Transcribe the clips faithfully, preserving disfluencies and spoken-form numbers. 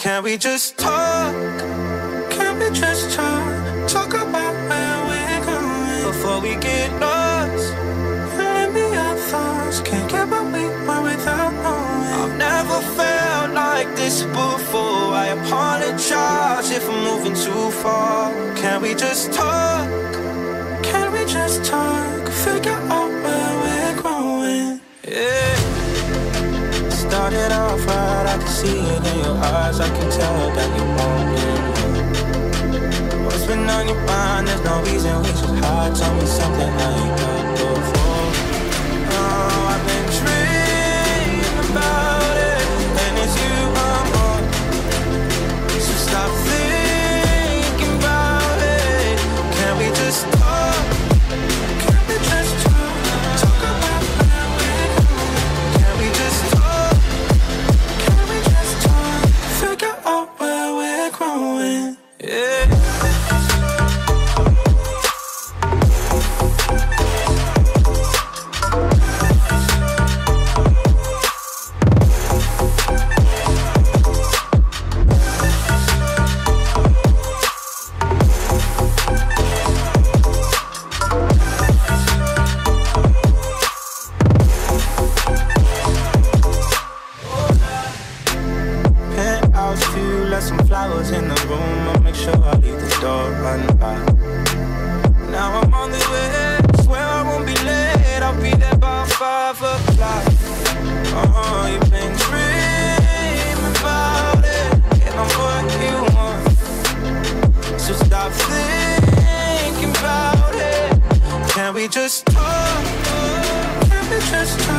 Can we just talk? Can we just talk? Talk about where we're going before we get lost. You and me, our thoughts can't get what we want without knowing. I've never felt like this before. I apologize if I'm moving too far. Can we just talk? Can we just talk? Figure out where we're going. Yeah. Started off right, I can see it in your eyes. I can tell that you want it. What's been on your mind? There's no reason we should hide. Tell me something I ain't done before. Oh, I've been dreaming about it, and it's you I'm on. So stop thinking about it. Can we just talk? Can we just talk? Talk about where we're going. Can we just talk?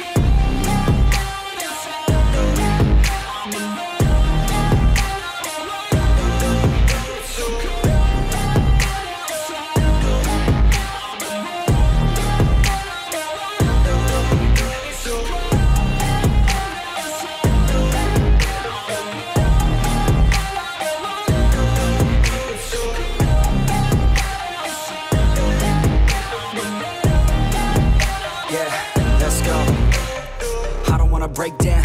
Breakdown.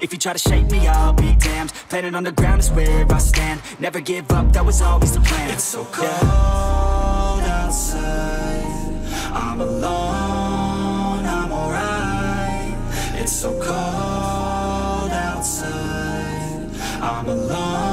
If you try to shape me, I'll be damned. Planet on the ground is where I stand. Never give up, that was always the plan. It's so cold. Yeah. so cold outside. I'm alone.